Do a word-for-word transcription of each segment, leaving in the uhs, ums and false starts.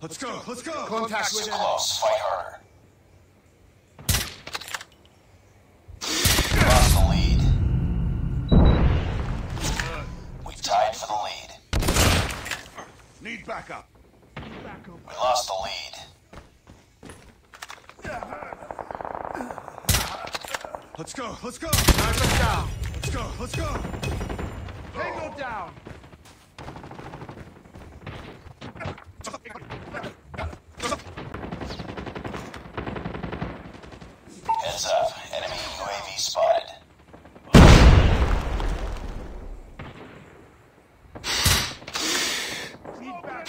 Let's go, let's go! Contact's with close, fight harder. Lost the lead. We've tied for the lead. Need backup. We lost the lead. Let's go, let's go! Tango down! Let's go, let's go! Tango down! Heads up, enemy U A V spotted. Enemy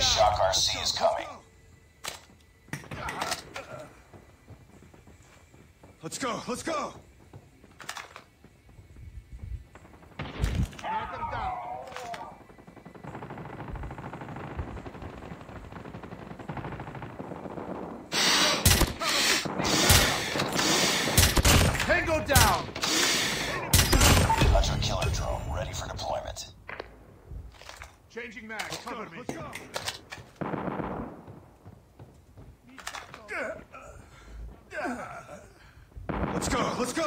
Shock R C is coming. Let's go, let's go! Knock them down. Tango down! Hunter killer drone ready for deployment. Changing mag, cover me. Let's go. Let's go, let's go!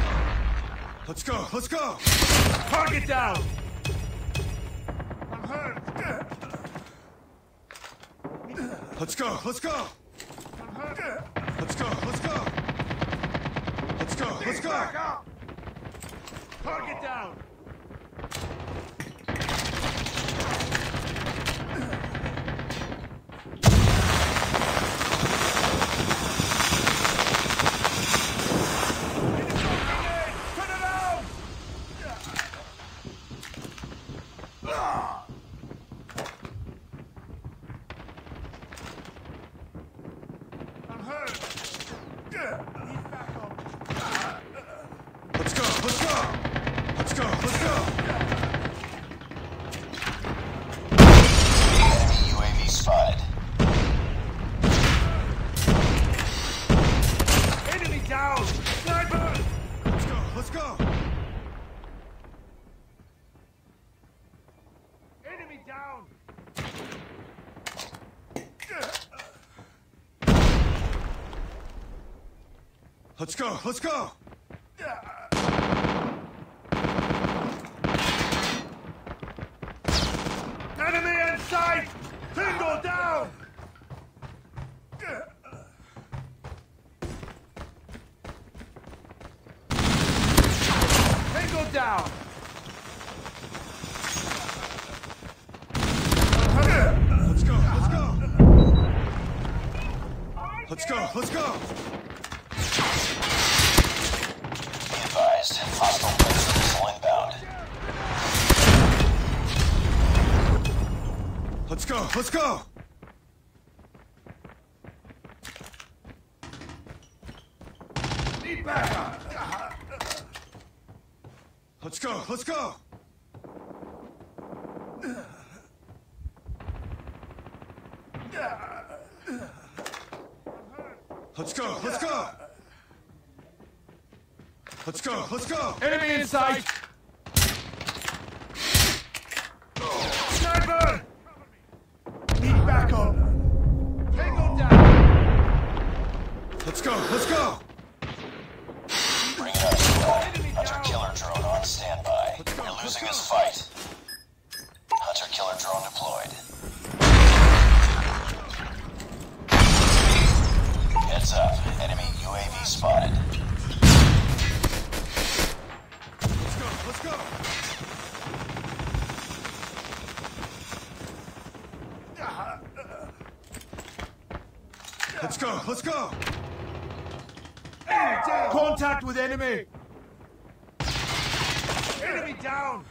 Let's go! Let's go! Target down! I'm hurt! Let's go! Let's go! I'm hurt! Let's go! Let's go! Let's go! Let's go! Target down! Let's go, let's go! Enemy in sight! Tango down! Tango down! Let's go, let's go! Let's go, let's go! Hostile missile inbound. Let's go, let's go! Need backup! Let's go, let's go! Let's go, let's go! Let's go, let's go! Enemy in sight! Sniper! Need backup! Tango down! Let's go, let's go! Bring it up, squad. Hunter killer drone on standby. We're losing this fight. Hunter killer drone deployed. Heads up, enemy U A V spotted. Let's go! Let's go, let's go! Enemy down! Contact with enemy! Enemy down!